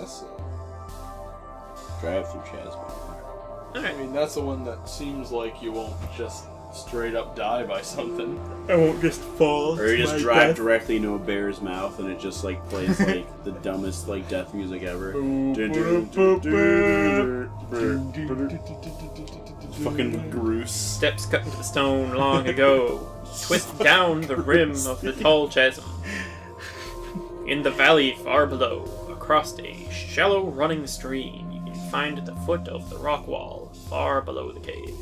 guess so. Drive through Chasmar. Alright. I mean, that's the one that seems like you won't just straight up die by something. I won't just fall. Or you just drive directly into a bear's mouth and it just like plays like the dumbest like death music ever. Fucking Groose. Steps cut into the stone long ago. Twist down the rim of the tall chasm. In the valley far below, across a shallow running stream, you can find the foot of the rock wall far below the cave.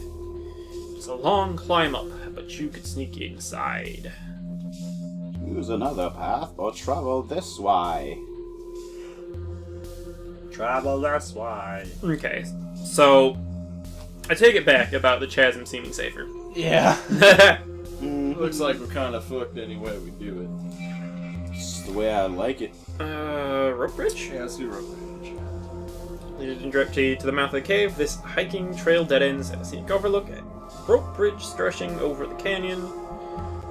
It's a long climb up, but you could sneak inside. Choose another path or travel this way. Travel this way. Okay, so I take it back about the chasm seeming safer. Yeah. Looks like we're kind of fucked any way we do it. It's the way I like it. Rope bridge? Yeah, let's do rope bridge. Leading directly to the mouth of the cave, this hiking trail dead ends at a scenic overlook at rope bridge stretching over the canyon.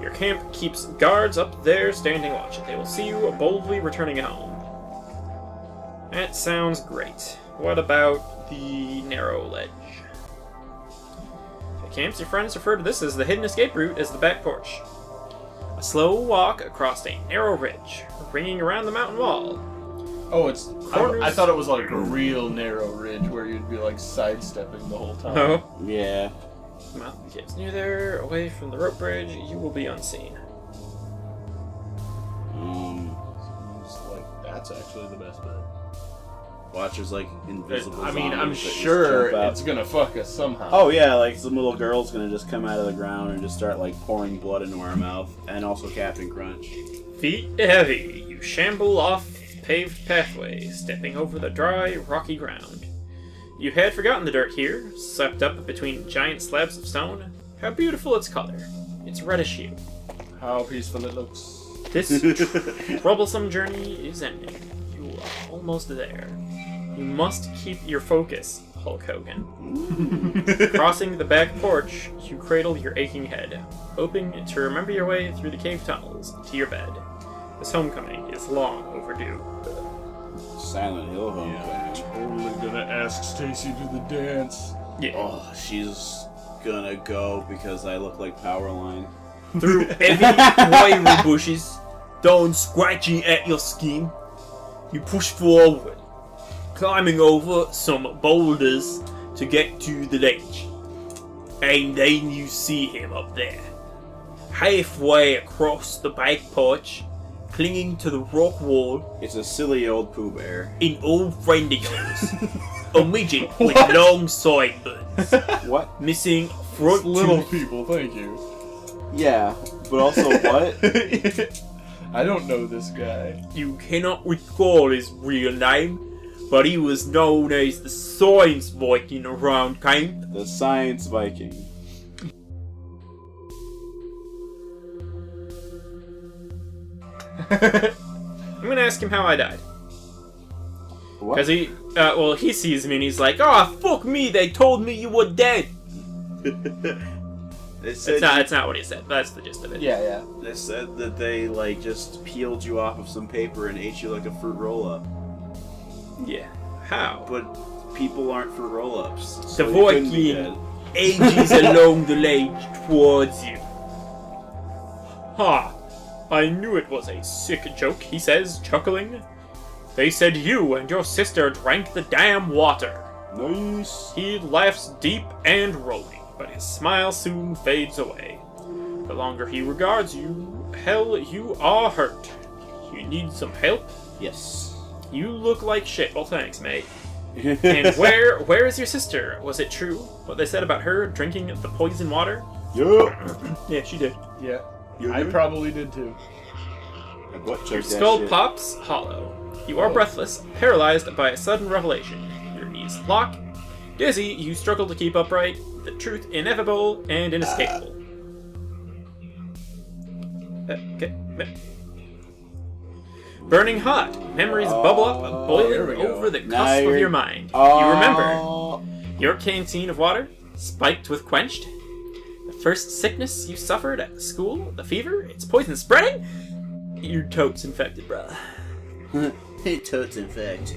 Your camp keeps guards up there standing watch. They will see you boldly returning home. That sounds great. What about the narrow ledge? Camps, your friends refer to this as the hidden escape route as the back porch. A slow walk across a narrow ridge, ringing around the mountain wall. Oh, it's... I thought it was like a real narrow ridge where you'd be like sidestepping the whole time. Oh. Yeah. Mouth of the cave's near there, away from the rope bridge, you will be unseen. Seems like that's actually the best bet. Watchers like invisible. I mean, I'm sure it's gonna fuck us somehow. Oh yeah, like some little girl's gonna just come out of the ground and just start like pouring blood into our mouth, and also Captain Crunch. Feet heavy, you shamble off paved pathway, stepping over the dry, rocky ground. You had forgotten the dirt here, swept up between giant slabs of stone. How beautiful its color! It's reddish hue. How peaceful it looks. This troublesome journey is ending. You are almost there. You must keep your focus, Hulk Hogan. Crossing the back porch, you cradle your aching head, hoping to remember your way through the cave tunnels to your bed. This homecoming is long overdue. Silent Hill homecoming. Yeah, totally gonna ask Stacy to the dance. Yeah. Oh, she's gonna go because I look like Powerline. Through heavy wiry bushes, down scratching at your skin, you push forward, climbing over some boulders to get to the ledge. And then you see him up there, halfway across the back porch, clinging to the rock wall. It's a silly old Pooh Bear. An old friend of yours. A midget with long sideburns. What? Missing front tooth. Little people, thank you. Yeah, but also what? I don't know this guy. You cannot recall his real name, but he was known as the Science Viking around camp. The Science Viking. I'm gonna ask him how I died. What? Because he, well, he sees me and he's like, "Oh, fuck me! They told me you were dead." It's not what he said, but that's the gist of it. Yeah, yeah. They said that they like just peeled you off of some paper and ate you like a fruit roll-up. Yeah. How? But people aren't for roll-ups. So the Viking ages along the ledge towards you. Ha! I knew it was a sick joke, he says, chuckling. They said you and your sister drank the damn water. Nice. He laughs deep and rolling, but his smile soon fades away. The longer he regards you, hell, you are hurt. You need some help? Yes. You look like shit. Well, thanks, mate. And where is your sister? Was it true what they said about her drinking the poison water? Yep. Yeah, she did. Yeah. I probably did too. Your skull pops hollow. You are breathless, paralyzed by a sudden revelation. Your knees lock. Dizzy, you struggle to keep upright. The truth ineffable and inescapable. Okay. Burning hot, memories bubble up, boiling over the cusp of your mind. You remember your canteen of water, spiked with quenched, the first sickness you suffered at school, the fever, its poison spreading, your totes infected, brother. Totes, in fact.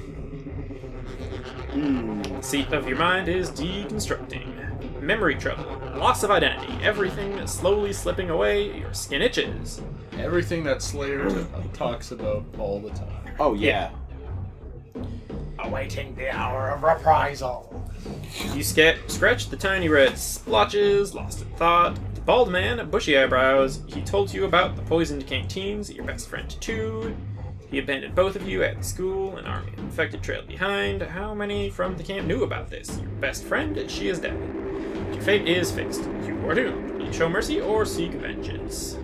Seat of your mind is deconstructing. Memory trouble. Loss of identity. Everything that's slowly slipping away. Your skin itches. Everything that Slayer talks about all the time. Oh, yeah. Awaiting the hour of reprisal. You scratched the tiny red splotches, lost in thought. The bald man at bushy eyebrows. He told you about the poisoned canteens, your best friend too. He abandoned both of you at the school, an army of infected trailed behind. How many from the camp knew about this? Your best friend, she is dead. Your fate is fixed. You are doomed. Will you show mercy or seek vengeance?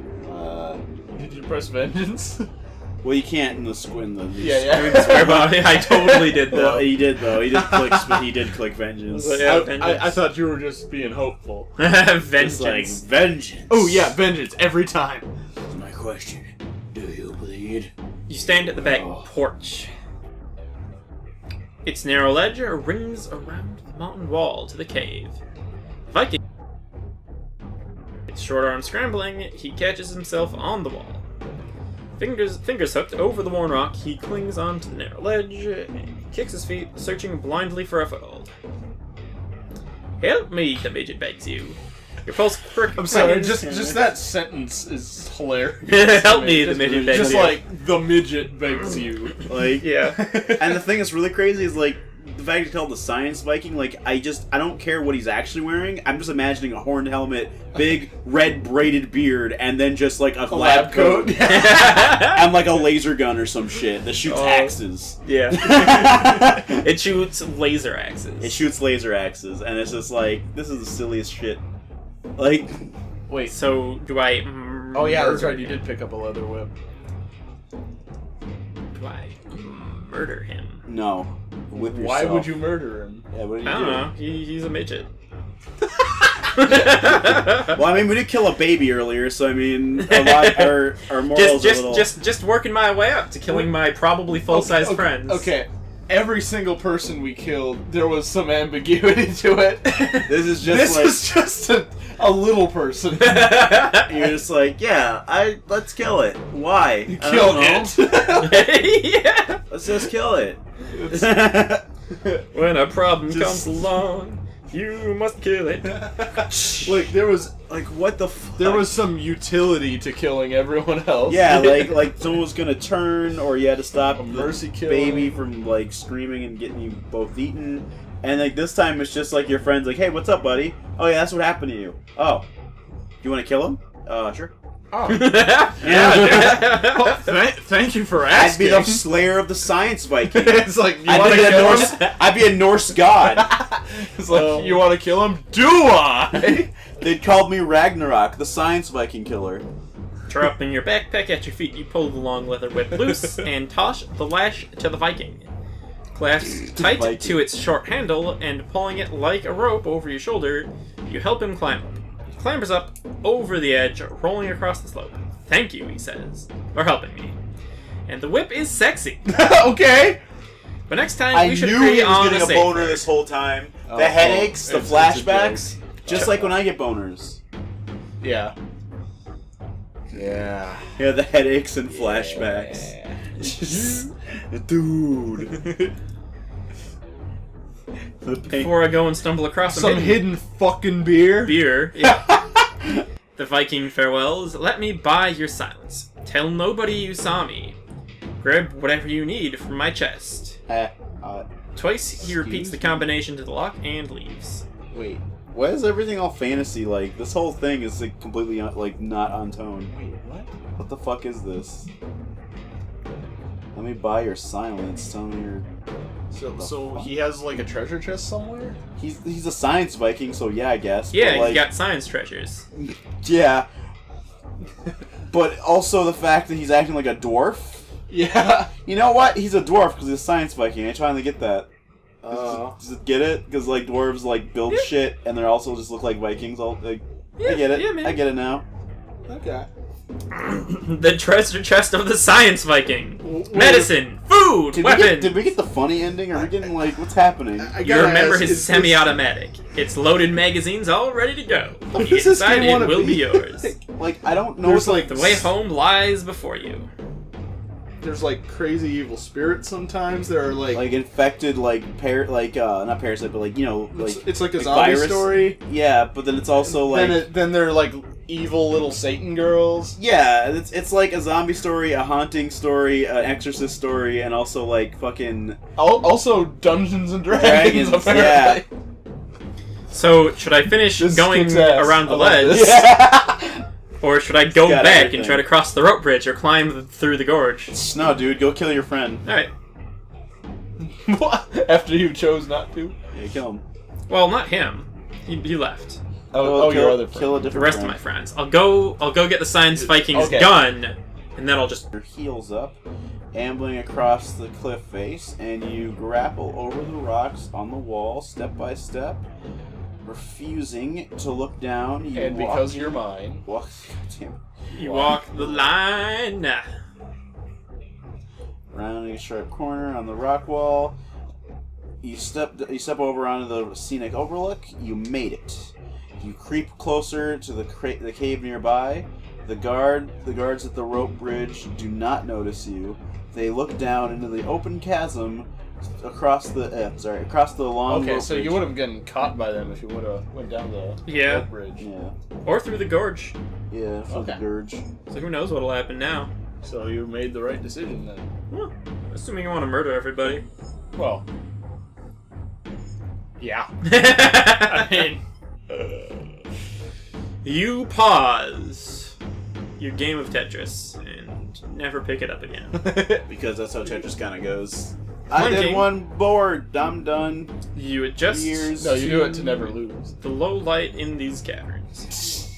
Did you press vengeance? Well, you can't in the squint. Yeah. Square body. I totally did though. Well, he did though. He did click. He did click vengeance. I thought you were just being hopeful. Vengeance. Like, vengeance. Oh yeah, vengeance every time. That's my question. Do you bleed? You stand at the back porch. Its narrow ledge rings around the mountain wall to the cave. Viking. Its short arm scrambling, he catches himself on the wall. Fingers hooked over the worn rock, he clings onto the narrow ledge and he kicks his feet, searching blindly for a foothold. Help me, the midget begs you. Your pulse prick. I'm sorry, just that sentence is hilarious. Help me, the midget begs you. Just like the midget begs you. Like, yeah. And the thing that's really crazy is like the fact you call the science Viking, like, I don't care what he's actually wearing. I'm just imagining a horned helmet, big red braided beard, and then just like a lab coat. And like a laser gun or some shit that shoots axes. Yeah. It shoots laser axes. It shoots laser axes, and it's just like, this is the silliest shit. Like, wait, so do I oh yeah, that's right, you did pick up a leather whip. Do I murder him? No. Whip yourself. Why would you murder him? Yeah, what do you do? I don't know. He's a midget. Well, I mean, we did kill a baby earlier, so I mean, a lot, our morals are a little... Just working my way up to killing my probably full-size friends. Okay, every single person we killed, there was some ambiguity to it. This is just this like... This is just a little person. You're just like, yeah, let's kill it. Why? You kill it. Yeah. Let's just kill it. When a problem comes along, you must kill it. Like, there was like, what the fuck? There was some utility to killing everyone else. Yeah, like someone was gonna turn, or you had to stop a mercy kill baby from like screaming and getting you both eaten. And like this time, it's just like your friend's like, "Hey, what's up, buddy? Oh yeah, that's what happened to you. Oh, you want to kill him? Sure." Oh. Yeah. Well, thank you for asking. I'd be the Slayer of the science Viking. It's like, you want to kill him? I'd be a Norse god. It's like, you want to kill him? Do I? They'd called me Ragnarok, the science Viking killer. Dropping your backpack at your feet, you pull the long leather whip loose and toss the lash to the Viking. Clasped tight to its short handle and pulling it like a rope over your shoulder, you help him climb up. Clambers up over the edge, rolling across the slope. Thank you, he says, for helping me. And the whip is sexy. Okay. But next time we should agree on the safe. I knew he was getting a boner this whole time. Oh, the headaches, the flashbacks, just like when I get boners. Yeah. Yeah. Yeah, the headaches and flashbacks. Yeah. Dude. Before I go and stumble across some hidden fucking beer. Beer, yeah. The Viking farewells. Let me buy your silence. Tell nobody you saw me. Grab whatever you need from my chest. Twice he repeats the combination to the lock and leaves. Wait, why is everything all fantasy? Like, this whole thing is like completely like not on tone. Wait, what? What the fuck is this? Let me buy your silence. Tell me your. So he has like a treasure chest somewhere? He's a science Viking, so yeah, I guess. Yeah, like, he's got science treasures. Yeah. But also the fact that he's acting like a dwarf. Yeah. You know what? He's a dwarf because he's a science Viking. I trying to get that. Does it get it? Because like dwarves like build shit, and they also just look like Vikings. I get it. Yeah, man. I get it now. Okay. The treasure chest of the science Viking. Medicine, food, weapons. Did we get the funny ending? Or are we getting like, what's happening? You remember his semi-automatic. It's loaded magazines all ready to go. The inside it will be yours. Like, I don't know. Like, the way home lies before you. there's like crazy evil spirits sometimes. There are like infected not parasite, but like, you know, like it's like a zombie virus story. Yeah, but then it's also like then they're like evil little Satan girls. Yeah, it's like a zombie story, a haunting story, an exorcist story, and also like fucking also Dungeons and Dragons apparently. Yeah. So, should I finish going around the ledge? Yeah. Or should I go back and try to cross the rope bridge or climb through the gorge? No, dude, go kill your friend. Alright. What? After you chose not to? Yeah, kill him. Well, not him. He left. Oh, your other friend. Kill a different friend. The rest of my friends. I'll go get the Science Viking's gun, and then I'll just... Your heels up, ambling across the cliff face, and you grapple over the rocks on the wall, step by step. Refusing to look down, you and walk, because you're mine. Walk, goddamn, you walk the line. Rounding a sharp corner on the rock wall, you step over onto the scenic overlook. You made it. You creep closer to the cave nearby. The guards at the rope bridge do not notice you. They look down into the open chasm. Across the long. Okay, so you would have gotten caught by them if you would have went down the rope bridge. Yeah. Or through the gorge. Yeah, through the gorge. So who knows what'll happen now? So you made the right decision then. Well, assuming you want to murder everybody. Well. Yeah. I mean. You pause your game of Tetris and never pick it up again. Because that's how Tetris kind of goes. I did one board. I'm done. You adjust. No, you do it to never lose. The low light in these caverns.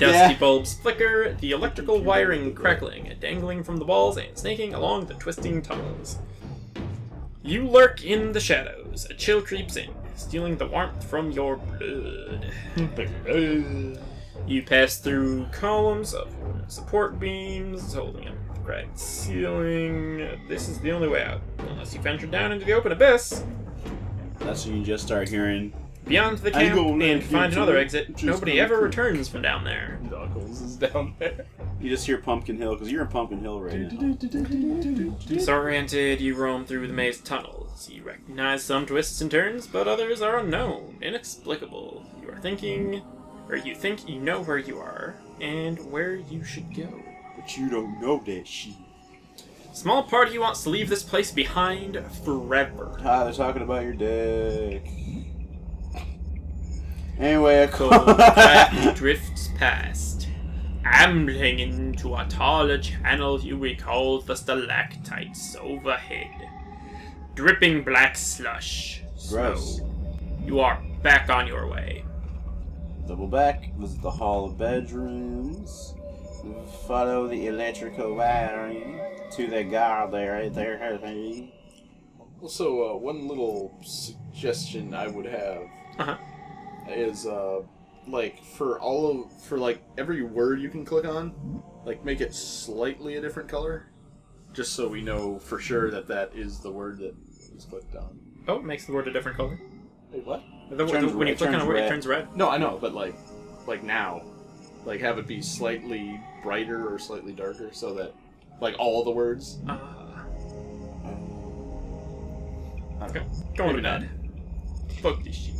Dusty bulbs flicker, the electrical wiring crackling, dangling from the walls and snaking along the twisting tunnels. You lurk in the shadows. A chill creeps in, stealing the warmth from your blood. You pass through columns of support beams, holding up the cracked ceiling. This is the only way out, unless you venture down into the open abyss. That's when you just start hearing. Beyond the camp and find another exit. Nobody ever returns from down there. Knuckles is down there. You just hear Pumpkin Hill, because you're in Pumpkin Hill right now. Disoriented, you roam through the maze tunnels. You recognize some twists and turns, but others are unknown, inexplicable. You are thinking. Or you think you know where you are, and where you should go. But you don't know that shit. Small part of you wants to leave this place behind forever. Ah, they're talking about your dick. Anyway, a cold craft drifts past. Ambling into a taller channel you recall the stalactites overhead. Dripping black slush. Gross. Snow. You are back on your way. Double back, visit the hall of bedrooms, follow the electrical wiring to the guard there, right there. Also, one little suggestion I would have is, like, for every word you can click on, like, make it slightly a different color, just so we know for sure that that is the word that is clicked on. Oh, it makes the word a different color. Wait, what? When you click on a word, it turns red. No, I know, but like now, like have it be slightly brighter or slightly darker, so that like all the words. Okay, going to bed. Fuck this shit.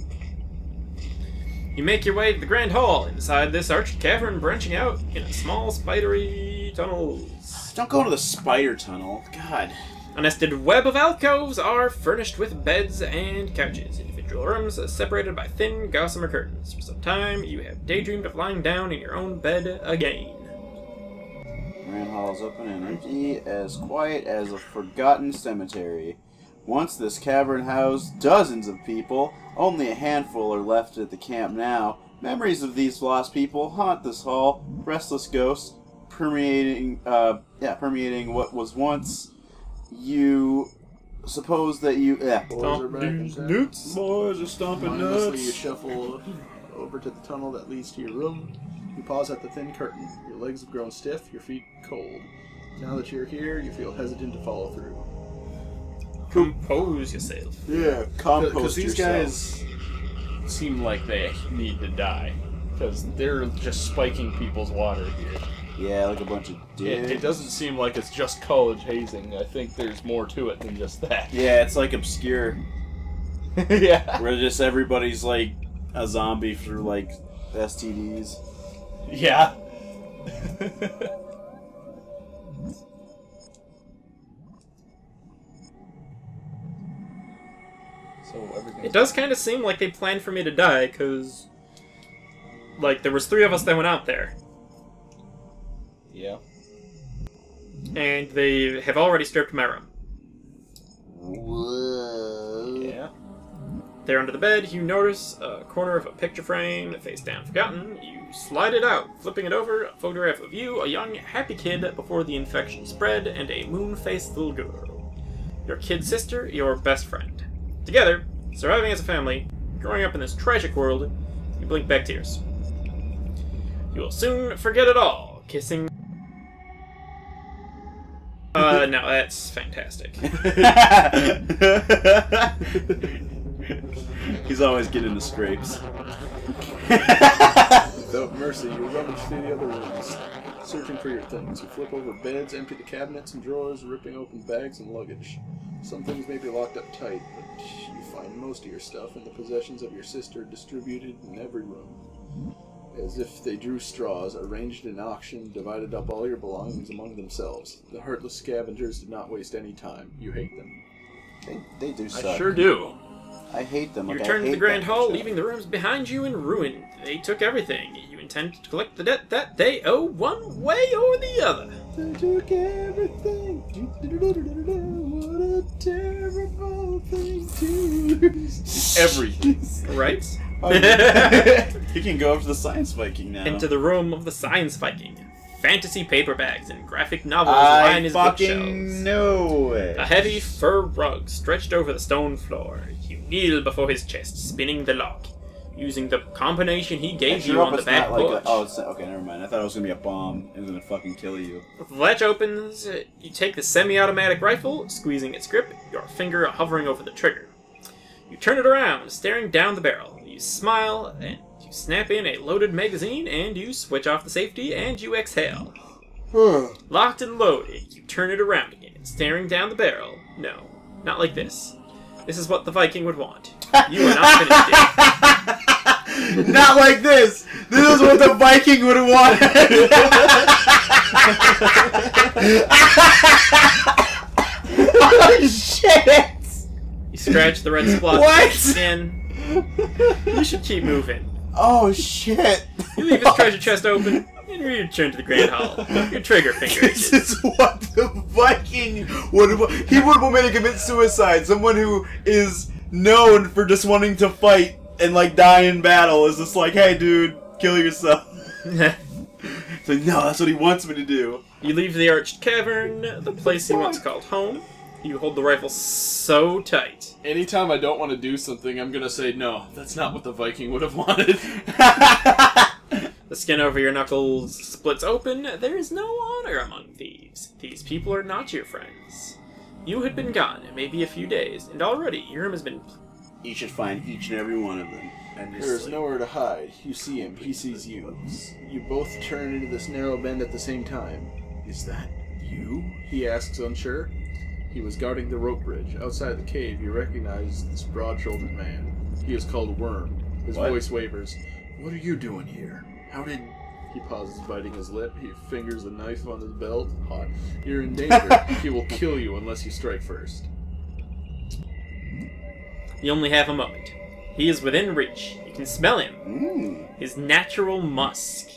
You make your way to the grand hall. Inside this arched cavern, branching out in small spidery tunnels. Don't go to the spider tunnel. God. A nested web of alcoves are furnished with beds and couches. Individual rooms separated by thin gossamer curtains. For some time, you have daydreamed of lying down in your own bed again. Grand hall is open and empty, as quiet as a forgotten cemetery. Once this cavern housed dozens of people, only a handful are left at the camp now. Memories of these lost people haunt this hall, restless ghosts permeating what was once. You suppose that you boys are stomping nuts. You shuffle over to the tunnel that leads to your room. You pause at the thin curtain. Your legs have grown stiff, your feet cold. Now that you're here, you feel hesitant to follow through. Compose yourself. Yeah, compose yourself. Because these guys seem like they need to die. Because they're just spiking people's water here. Yeah, like a bunch of dudes. It doesn't seem like it's just college hazing. I think there's more to it than just that. Yeah, it's like Obscure. Yeah. Where just everybody's like a zombie for like STDs. Yeah. So everything. It does kind of seem like they planned for me to die, because like there was 3 of us that went out there. Yeah. And they have already stripped my room. Whoa. Yeah. There under the bed, you notice a corner of a picture frame, face down, forgotten. You slide it out, flipping it over, a photograph of you, a young, happy kid before the infection spread, and a moon-faced little girl. Your kid sister, your best friend. Together, surviving as a family, growing up in this tragic world, you blink back tears. You will soon forget it all, kissing... no, that's fantastic. He's always getting into scrapes. Without mercy, you rummage through the other rooms, searching for your things. You flip over beds, empty the cabinets and drawers, ripping open bags and luggage. Some things may be locked up tight, but you find most of your stuff and the possessions of your sister distributed in every room. As if they drew straws, arranged an auction, divided up all your belongings among themselves. The heartless scavengers did not waste any time. You hate them. They do suck. I sure do. I hate them. You return to the Grand Hall, leaving the rooms behind you in ruin. They took everything. You intend to collect the debt that they owe one way or the other. They took everything. What a terrible thing to lose. Everything. Right? You can go up to the Science Viking now. Into the room of the Science Viking. Fantasy paper bags and graphic novels lie in his bookshelves. No way. A heavy fur rug stretched over the stone floor. You kneel before his chest, spinning the lock, using the combination he gave you on the back porch. Like okay, never mind. I thought it was going to be a bomb. It was going to fucking kill you. The latch opens. You take the semi-automatic rifle, squeezing its grip, your finger hovering over the trigger. You turn it around, staring down the barrel. You smile, and you snap in a loaded magazine, and you switch off the safety, and you exhale. Locked and loaded, you turn it around again, staring down the barrel. No, not like this. This is what the Viking would want. You are not finished yet. Not like this. This is what the Viking would have wanted. Oh, shit. You scratch the red spot. What? And you should keep moving. Oh, shit. You leave his treasure chest open and return to the Grand Hall. Your trigger finger. This is what the Viking would have wanted. He would have wanted to commit suicide. Someone who is known for just wanting to fight and, like, die in battle is just like, hey, dude, kill yourself. It's like, no, that's what he wants me to do. You leave the arched cavern, the place he once called home. You hold the rifle so tight. Anytime I don't want to do something, I'm going to say, no, that's not what the Viking would have wanted. The skin over your knuckles splits open. There is no honor among thieves. These people are not your friends. You had been gone, maybe a few days, and already your room has been... You should find each and every one of them. There is nowhere to hide. You see him, he sees you. You both turn into this narrow bend at the same time. Is that you? He asks, unsure. He was guarding the rope bridge. Outside the cave, you recognize this broad-shouldered man. He is called Worm. His voice wavers. What are you doing here? How did... He pauses, biting his lip. He fingers a knife on his belt. Hot. You're in danger. He will kill you unless you strike first. You only have a moment. He is within reach. You can smell him. Mm. His natural musk.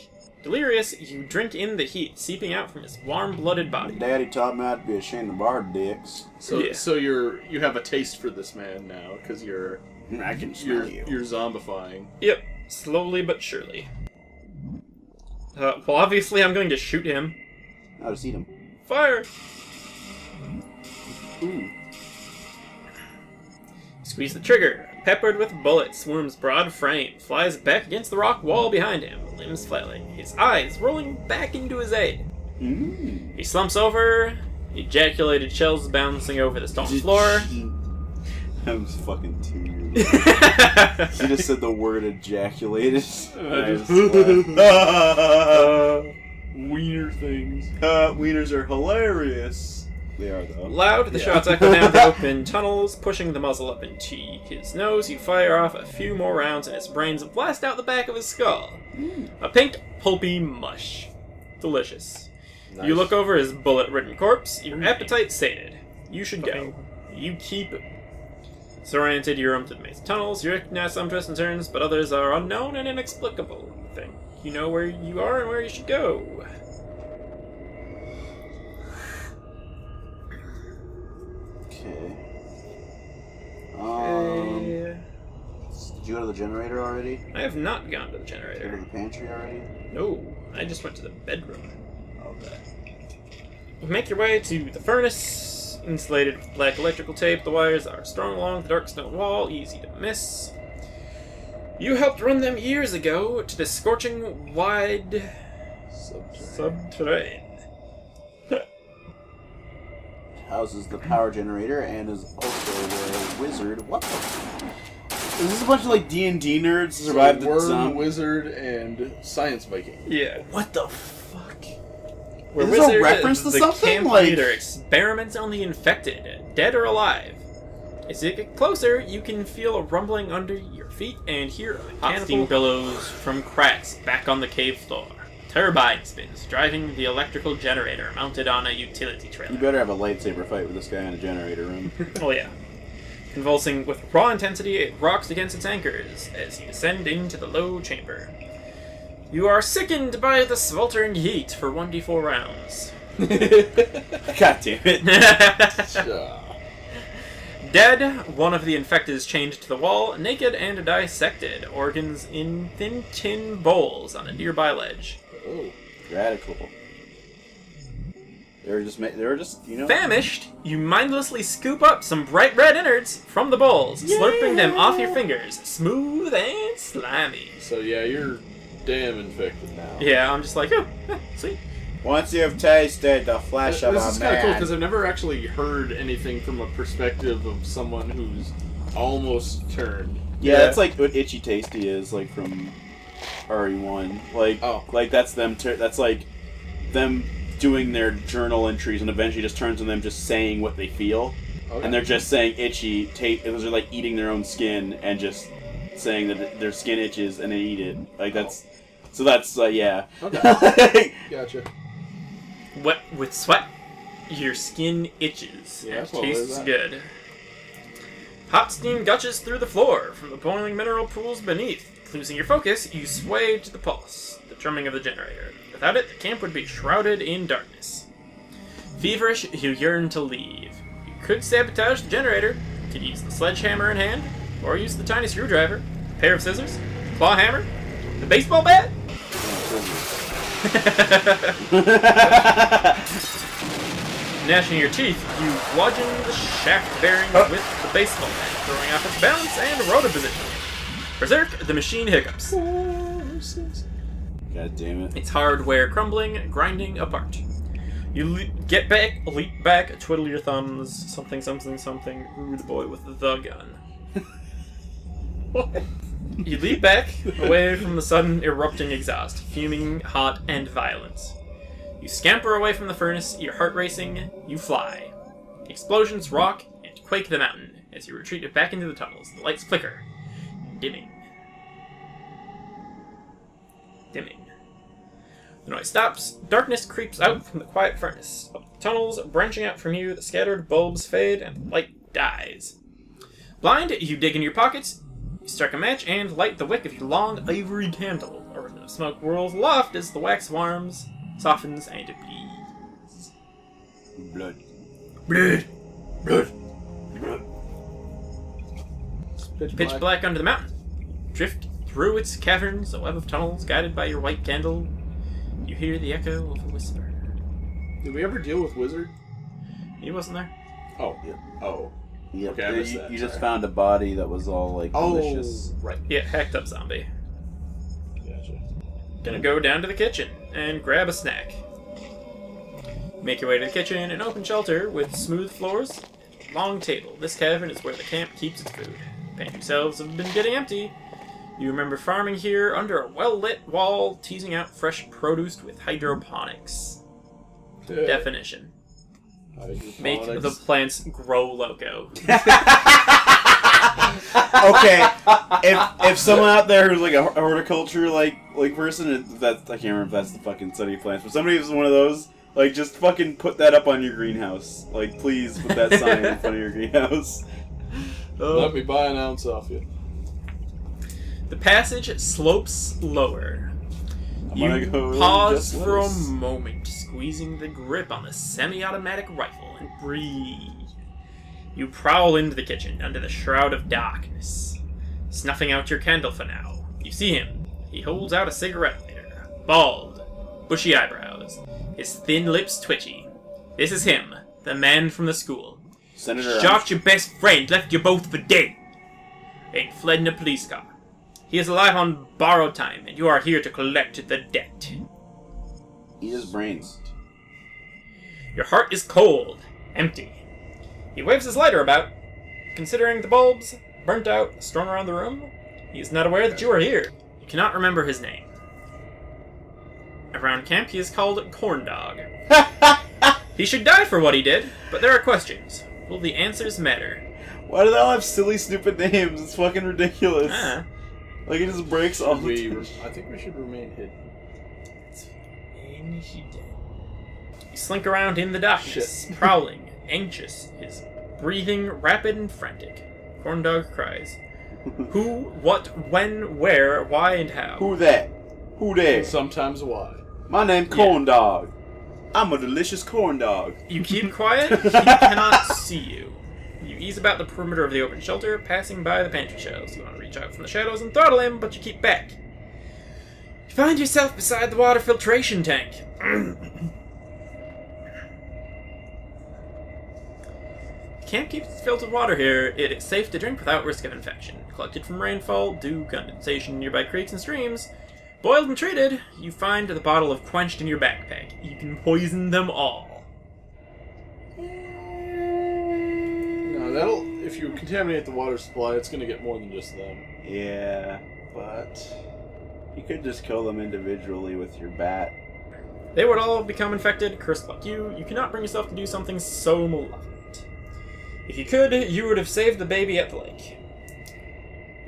Delirious, you drink in the heat, seeping out from his warm-blooded body. Daddy taught me I'd be ashamed of our dicks. So, yeah. So you have a taste for this man now, because you're... I can smell you. You're zombifying. Yep. Slowly but surely. Well, obviously I'm going to shoot him. I'll just eat him. Fire! Ooh. Squeeze the trigger. Peppered with bullets, Worm's broad frame flies back against the rock wall behind him, limbs flailing, his eyes rolling back into his head. Mm. He slumps over, ejaculated shells bouncing over the stone floor. I was fucking tearing. He just said the word ejaculated. wiener things. Wieners are hilarious. They are, though. Loud, the shots echo down the open tunnels, pushing the muzzle up into his nose. You fire off a few more rounds, and his brains blast out the back of his skull. Mm. A pink, pulpy mush. Delicious. Nice. You look over his bullet-ridden corpse, your appetite sated. You should go. You keep surrounded your umpted maze tunnels. You recognize some twists and turns, but others are unknown and inexplicable. You think you know where you are and where you should go. Okay. Did you go to the generator already? I have not gone to the generator. Did you go to the pantry already? No, I just went to the bedroom. Okay. Make your way to the furnace, insulated with black electrical tape. The wires are strung along the dark stone wall, easy to miss. You helped run them years ago to the scorching wide subterranean. Houses the power generator and is also a wizard. What the? Is this a bunch of like D&D nerds who survived the worm, wizard, and science viking? Yeah. What the fuck? Is this a reference to something? The camp leader experiments on the infected, dead or alive. As you get closer, you can feel a rumbling under your feet and hear hot steam billows from cracks back on the cave floor. Turbine spins, driving the electrical generator mounted on a utility trailer. You better have a lightsaber fight with this guy in a generator room. Oh yeah. Convulsing with raw intensity, it rocks against its anchors as you descend into the low chamber. You are sickened by the sweltering heat for 1d4 rounds. God damn it. Dead, one of the infected is chained to the wall, naked and dissected, organs in thin tin bowls on a nearby ledge. Oh, radical. They were just, you know... Famished, you mindlessly scoop up some bright red innards from the bowls, slurping them off your fingers, smooth and slimy. So yeah, you're damn infected now. Yeah, I'm just like, oh, sweet. Once you've tasted the flesh of a man... This is kind of cool, because I've never actually heard anything from a perspective of someone who's almost turned. Yeah, that's like what Itchy Tasty is, like, from... RE1. Like, oh. Like that's like them doing their journal entries and eventually just turns to them just saying what they feel. Okay. And they're just saying itchy, those are like eating their own skin and just saying that their skin itches and they eat it. Like that's, so that's, yeah. Okay. Gotcha. What, with sweat, your skin itches. Yeah, it tastes good. Hot steam gushes through the floor from the boiling mineral pools beneath. Losing your focus, you sway to the pulse, the drumming of the generator. Without it, the camp would be shrouded in darkness. Feverish, you yearn to leave. You could sabotage the generator, you could use the sledgehammer in hand, or use the tiny screwdriver, a pair of scissors, a claw hammer, the baseball bat. Gnashing your teeth, you bludgeon the shaft bearing with the baseball bat, throwing off its balance and rotor position. Berserk, the machine hiccups. God damn it. It's hardware crumbling, grinding apart. You get back, leap back, twiddle your thumbs, something, something, something, rude boy with the gun. What? You leap back, away from the sudden erupting exhaust, fuming, hot, and violent. You scamper away from the furnace, your heart racing, you fly. Explosions rock and quake the mountain. As you retreat back into the tunnels, the lights flicker. Dimming. The noise stops. Darkness creeps out from the quiet furnace. Up the tunnels, branching out from you, the scattered bulbs fade, and the light dies. Blind, you dig in your pockets, you strike a match, and light the wick of your long ivory candle. A ribbon of smoke whirls aloft as the wax warms, softens, and it bleeds. Blood. Blood. Blood. Blood. Pitch black under the mountain. Drift through its caverns, a web of tunnels guided by your white candle. You hear the echo of a whisper. Did we ever deal with Wizard? He wasn't there. Oh. Yeah. Oh. Yeah. Okay, I missed that. You just found a body that was all, like, delicious. Right. Yeah, hacked up zombie. Gotcha. Gonna go down to the kitchen and grab a snack. Make your way to the kitchen, an open shelter with smooth floors, long table. This cavern is where the camp keeps its food. Pantry shelves have been getting empty. You remember farming here under a well-lit wall, teasing out fresh produce with hydroponics. Dude. Definition. Make the plants grow loco. Okay, if someone out there who's like a horticulture like person, that's, I can't remember if that's the fucking study of plants, but somebody who's one of those, like, just fucking put that up on your greenhouse. Like, please put that sign in front of your greenhouse. Oh. Let me buy an ounce off you. The passage slopes lower. You pause for a moment, squeezing the grip on the semi-automatic rifle, and breathe. You prowl into the kitchen, under the shroud of darkness, snuffing out your candle for now. You see him. He holds out a cigarette lighter. Bald. Bushy eyebrows. His thin lips twitchy. This is him, the man from the school. Senator Shocked your best friend left you both for dead. And fled in a police car. He is alive on borrowed time, and you are here to collect the debt. Eat his brains. Your heart is cold, empty. He waves his lighter about. Considering the bulbs, burnt out, strewn around the room, he is not aware that you are here. You cannot remember his name. Around camp, he is called Corn Dog. He should die for what he did, but there are questions. Will the answers matter? Why do they all have silly, stupid names? It's fucking ridiculous. Like, it just breaks all the time. I think we should remain hidden. You slink around in the darkness, prowling, anxious, his breathing rapid and frantic. Corndog cries. Who, what, when, where, why, and how? Who that? Who there? Sometimes why. My name Corndog. I'm a delicious corndog. You keep quiet, he cannot see you. You ease about the perimeter of the open shelter, passing by the pantry shelves. You want to reach out from the shadows and throttle him, but you keep back. You find yourself beside the water filtration tank. You can't keep filtered water here. It is safe to drink without risk of infection. Collected from rainfall, dew, condensation, nearby creeks and streams. Boiled and treated, you find the bottle of quenched in your backpack. You can poison them all. That'll, if you contaminate the water supply, it's going to get more than just them. Yeah, but you could just kill them individually with your bat. They would all become infected, cursed like you. You cannot bring yourself to do something so malevolent. If you could, you would have saved the baby at the lake.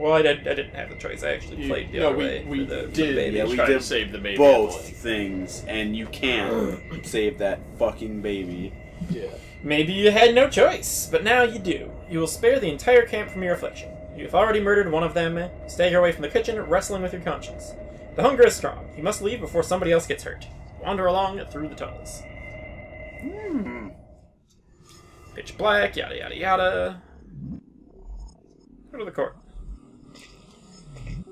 Well, I didn't have the choice. I actually played the other way. We did. We did save the baby. Both things, and you can't save that fucking baby. Yeah. Maybe you had no choice, but now you do. You will spare the entire camp from your affliction. You have already murdered one of them. Stagger away from the kitchen, wrestling with your conscience. The hunger is strong. You must leave before somebody else gets hurt. Wander along through the tunnels. Pitch black, yada yada yada. Go to the court.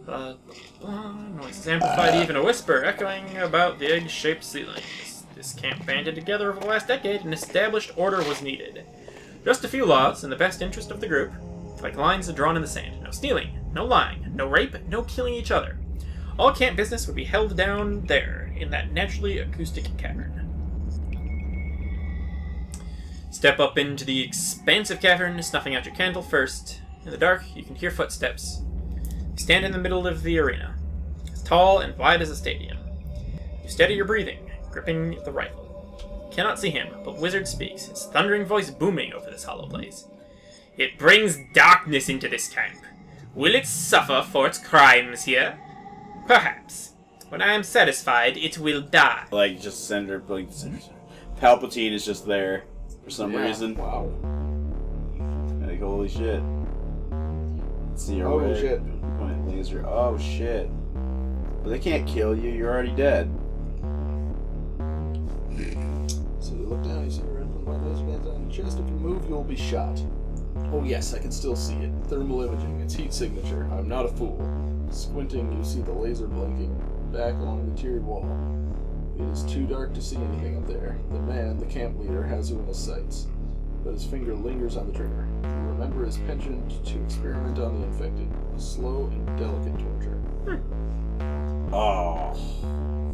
Noise is amplified, even a whisper echoing about the egg-shaped ceilings. This camp banded together over the last decade, and established order was needed. Just a few laws in the best interest of the group, like lines drawn in the sand. No stealing, no lying, no rape, no killing each other. All camp business would be held down there, in that naturally acoustic cavern. Step up into the expansive cavern, snuffing out your candle first. In the dark, you can hear footsteps. You stand in the middle of the arena. It's tall and wide as a stadium. You steady your breathing, gripping the rifle. Cannot see him, but Wizard speaks, his thundering voice booming over this hollow place. It brings darkness into this camp. Will it suffer for its crimes here? Perhaps. When I am satisfied, it will die. Like, just Senator, like, Palpatine is just there for some reason. Wow. Like, holy shit. Let's see your way. Shit. Point laser. Oh shit. But they can't kill you. You're already dead. So you look down, you see a red one of those bands on your chest. If you move, you'll be shot. Oh yes, I can still see it. Thermal imaging, its heat signature. I'm not a fool. Squinting, you see the laser blinking back along the tiered wall. It is too dark to see anything up there. The man, the camp leader, has you in his sights, but his finger lingers on the trigger. You remember his penchant to experiment on the infected. Slow and delicate torture. Oh,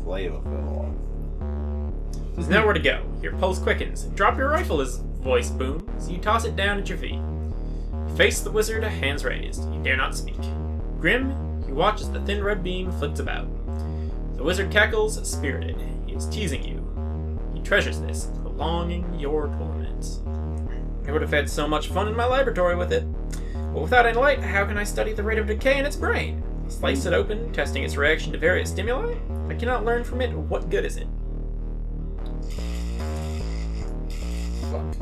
flavor fell off. There's nowhere to go. Your pulse quickens. Drop your rifle, his voice booms. You toss it down at your feet. You face the wizard, hands raised. You dare not speak. Grim, you watch as the thin red beam flits about. The wizard cackles, spirited. He is teasing you. He treasures this, prolonging your torments. I would have had so much fun in my laboratory with it. But without any light, how can I study the rate of decay in its brain? I slice it open, testing its reaction to various stimuli. If I cannot learn from it, what good is it? Fuck.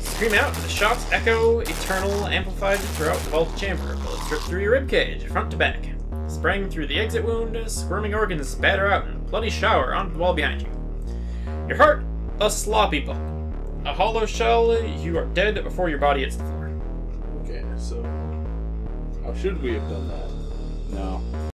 Scream out, the shots echo eternal, amplified throughout the vault chamber. Bullets drip through your ribcage, front to back. Spraying through the exit wound, squirming organs spatter out in a bloody shower onto the wall behind you. Your heart, a sloppy bump. A hollow shell, you are dead before your body hits the floor. Okay, so how should we have done that? No.